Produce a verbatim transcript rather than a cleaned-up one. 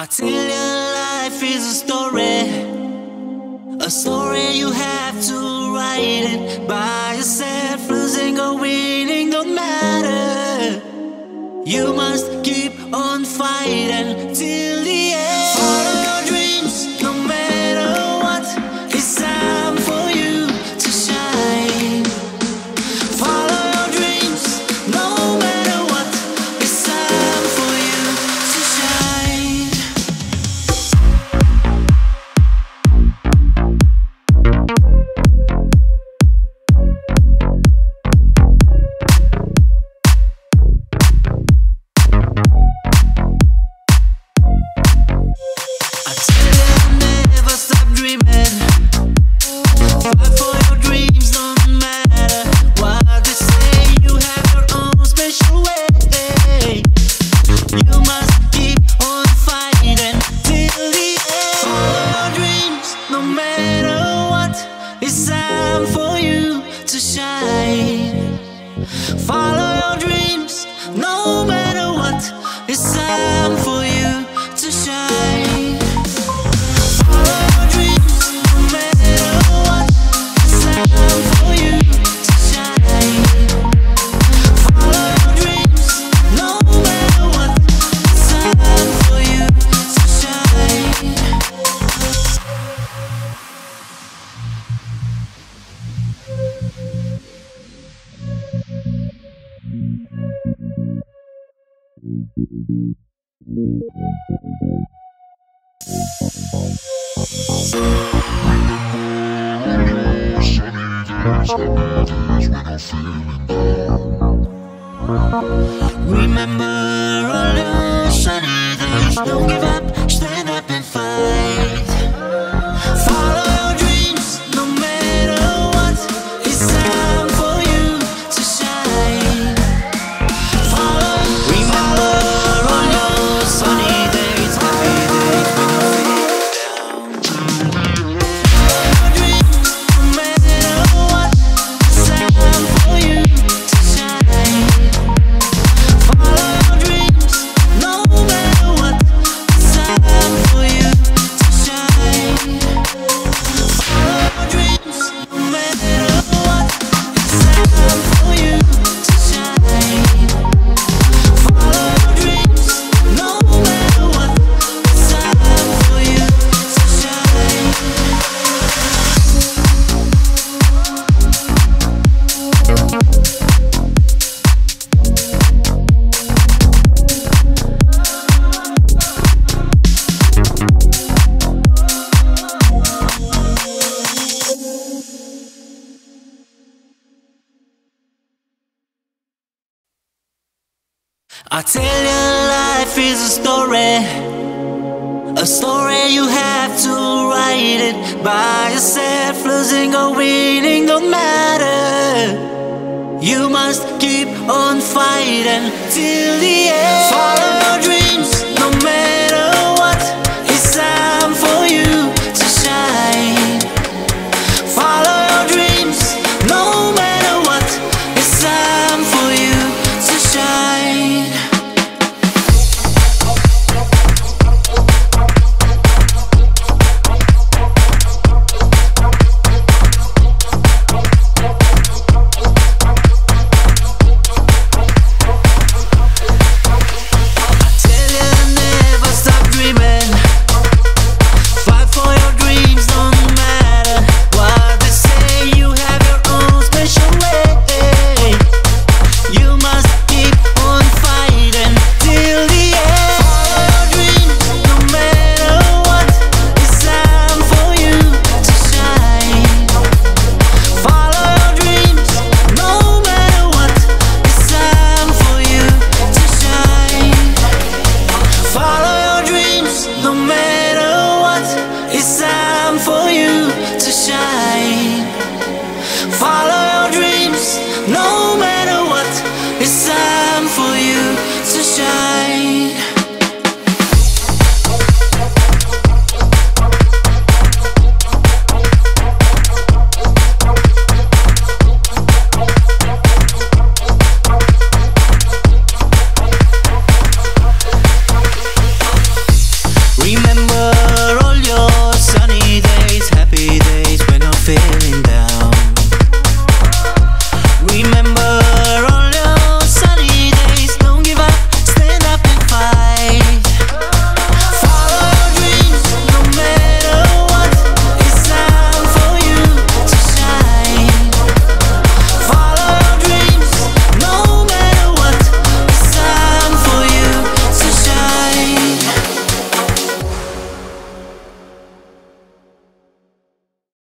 Our teenage life is a story, a story you have to write it by yourself. Losing or winning don't matter. You must keep on fighting till the end. Follow your dreams, no matter what. It's time for you to shine. Follow your dreams, no matter what. It's time for you to shine. Follow your dreams, no matter what. It's time for you to shine. Follow your dreams, no matter what. It's time for you to shine. Follow your dreams, no matter what. It's time for you to shine. Remember all your sunny days. Don't give up, stand up and fight. Follow your dreams, no matter what. It's time for you to shine. Follow. Remember all your sunny days, happy days when you feel down. Follow your dreams, no matter what. It's time for you to shine. I tell you, life is a story, a story you have to write it by yourself. Losing or winning don't matter. You must keep on fighting till the end. Follow your dreams, no matter what. It's time for you to shine. Follow your dreams, no matter what. It's time for you to shine. Remember